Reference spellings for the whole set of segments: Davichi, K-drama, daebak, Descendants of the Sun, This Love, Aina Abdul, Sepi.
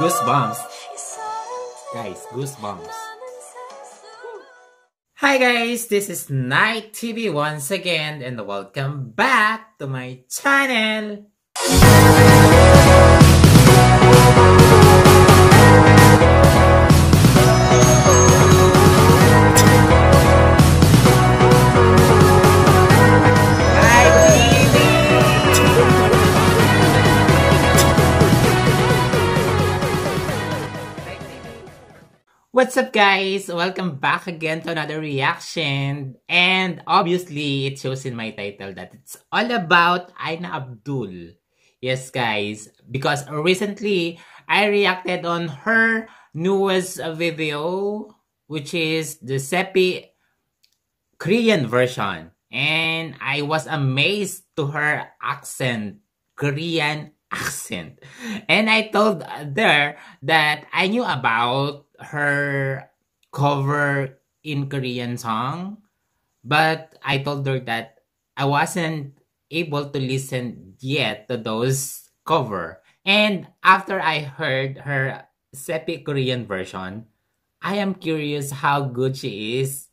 Goosebumps. Guys, goosebumps. Hi guys, this is Night TV once again and welcome back to my channel. What's up guys? Welcome back again to another reaction, and obviously it shows in my title that it's all about Aina Abdul. Yes guys, because recently I reacted on her newest video, which is the Sepi Korean version, and I was amazed to her accent, Korean accent, and I told there that I knew about her cover in Korean song, but I told her that I wasn't able to listen yet to those cover. And after I heard her Sepi Korean version, I am curious how good she is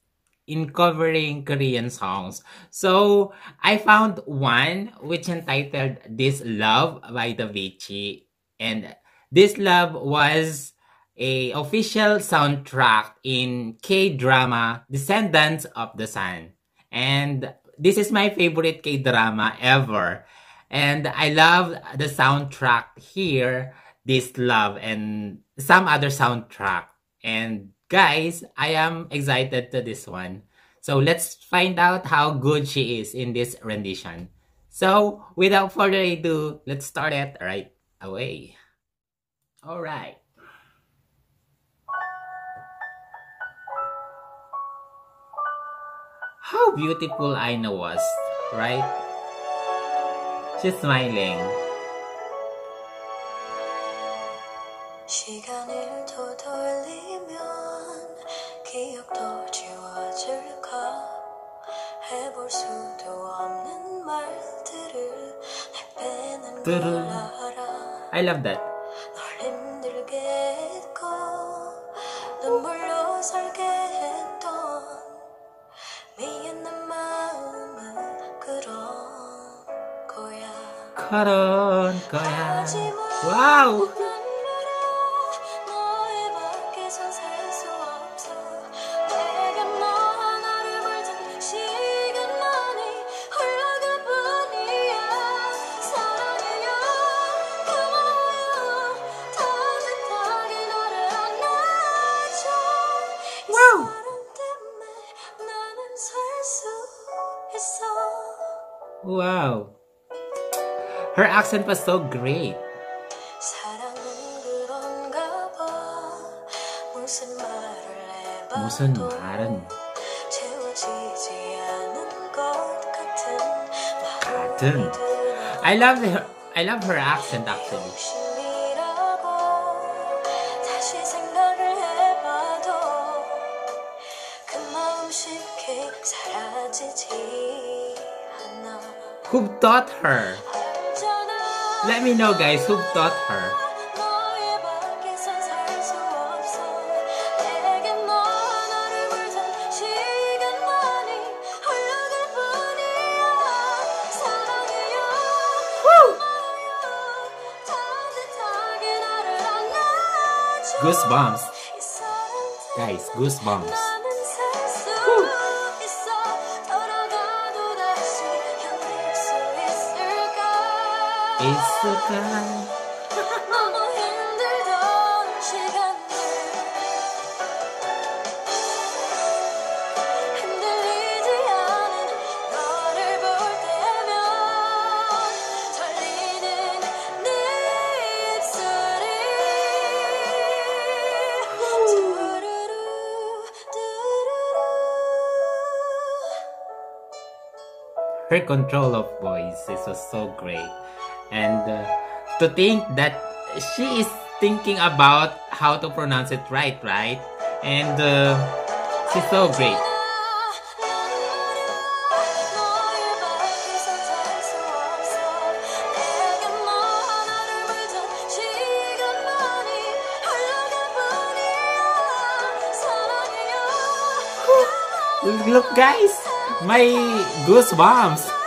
in covering Korean songs. So I found one which entitled This Love by Davichi, and This Love was a official soundtrack in K-drama Descendants of the Sun. And this is my favorite K-drama ever. And I love the soundtrack here, This Love, and some other soundtrack. And guys, I am excited to this one. So let's find out how good she is in this rendition. So without further ado, let's start it right away. Alright. How beautiful Aina was, right? She's smiling. I love that. Wow! Wow! Her accent was so great. 무슨 말은 같은. I love her accent actually. Who taught her? Let me know guys, who taught her? Woo! Goosebumps. Guys, goosebumps. Woo! It's the time. Her control of voice, this was so great. And to think that she is thinking about how to pronounce it right, right? And she's so great. Look guys, my goosebumps.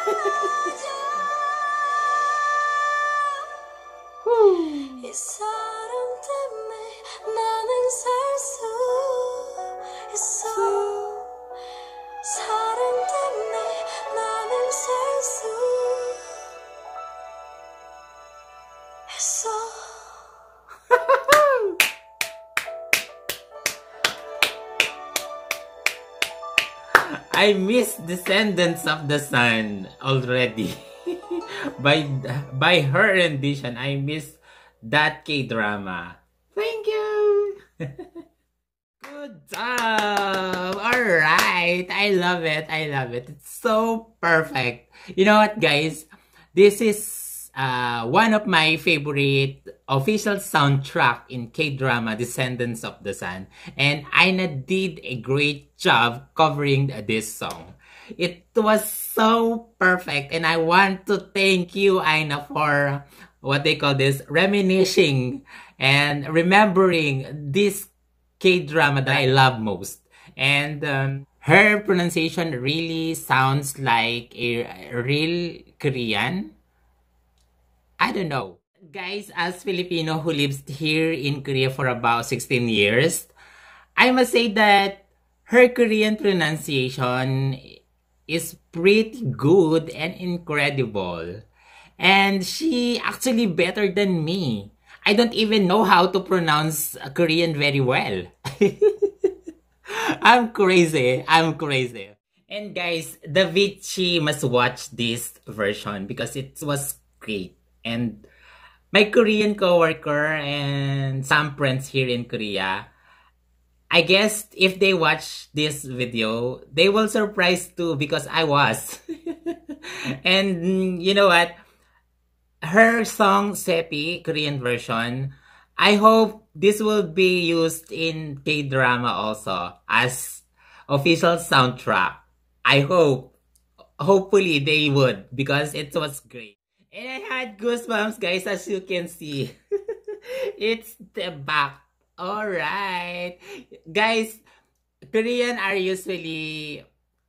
I miss Descendants of the Sun already. by her rendition, I miss that K-drama. Thank you. Good job. All right, I love it. I love it. It's so perfect. You know what, guys? This is one of my favorite official soundtrack in K-drama, Descendants of the Sun, and Aina did a great job covering this song. It was so perfect, and I want to thank you, Aina, for what they call this, reminiscing and remembering this K-drama that I love most. And her pronunciation really sounds like a real Korean. I don't know. Guys, as Filipino who lives here in Korea for about 16 years, I must say that her Korean pronunciation is pretty good and incredible. And she actually better than me. I don't even know how to pronounce Korean very well. I'm crazy. I'm crazy. And guys, Davichi must watch this version because it was great. And my Korean coworker and some friends here in Korea, I guess if they watch this video, they will surprise too because I was. And you know what? Her song, Sepi, Korean version, I hope this will be used in K-drama also as official soundtrack. I hope. Hopefully they would because it was great. And I had goosebumps, guys, as you can see. It's daebak. Alright. Guys, Korean are usually,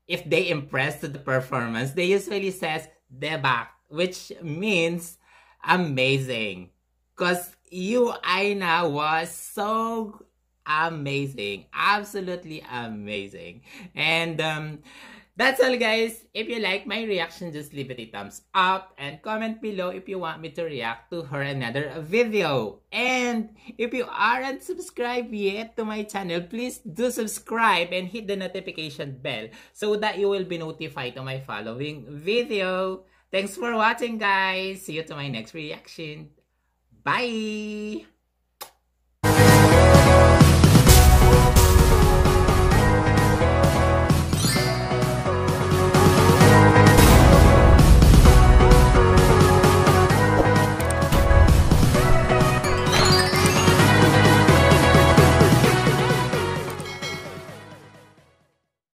if they impress to the performance, they usually says daebak, which means amazing. Because you, Aina, was so amazing. Absolutely amazing. And, that's all, guys. If you like my reaction, just leave it a thumbs up and comment below if you want me to react to her another video. And if you aren't subscribed yet to my channel, please do subscribe and hit the notification bell so that you will be notified of my following video. Thanks for watching, guys. See you to my next reaction. Bye!